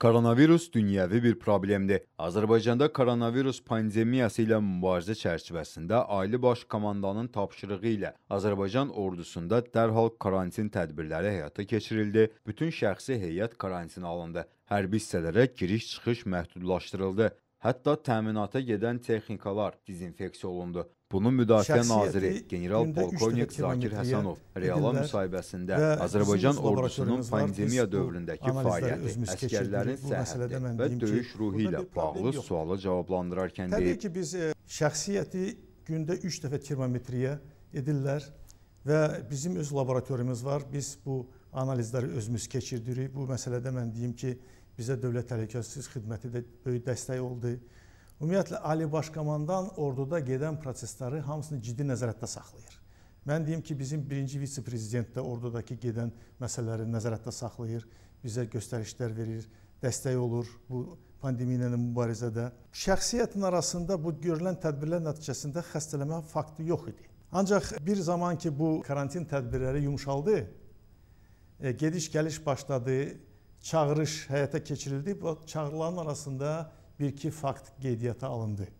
Koronavirus dünyəvi bir problemdir. Azərbaycanda koronavirus pandemiyası ilə mübarizə çərçivəsində Ali Baş Komandanın tapşırığı ilə Azərbaycan ordusunda dərhal karantin tədbirləri həyata keçirildi. Bütün şəxsi heyət karantinə alındı. Hərbi hissələrə giriş-çıxış məhdudlaşdırıldı. Hətta təminata gedən texnikalar dezinfeksiya olundu. Bunu Müdafiə Naziri General-Polkovnik Zakir Həsənov Reala müsahibəsində Azərbaycan ordusunun pandemiya dövründəki fəaliyyəti, əsgərlərin səhhəti və döyüş ruhi ilə bağlı sualı cavablandırarkən deyib. Təbii ki, biz şəxsiyyəti gündə 3 dəfə termometriyə edirlər və bizim öz laboratoriyumuz var. Biz bu analizləri özümüz keçirdirik. Bu məsələdə mən deyim ki, bizə Dövlət Təhlükəsizlik Xidməti də böyük dəstək oldu. Ümumiyyətlə, Ali Baş Komandan orduda gedən prosesləri hamısını ciddi nəzarətdə saxlayır. Mən deyim ki, bizim birinci vitse-prezident də ordudakı gedən məsələləri nəzarətdə saxlayır, bizə göstərişlər verir, dəstək olur bu pandemiyanın mübarizədə. Şəxsiyyətin arasında bu görülən tədbirlər nəticəsində xəstələnmə faktı yox idi. Ancaq bir zaman ki, bu karantin tədbirləri yumşaldı, gediş-gəliş başladı, çağırış həyata keçirildi, bu çağırılanın arasında bir-iki fakt qeydiyyata alındı.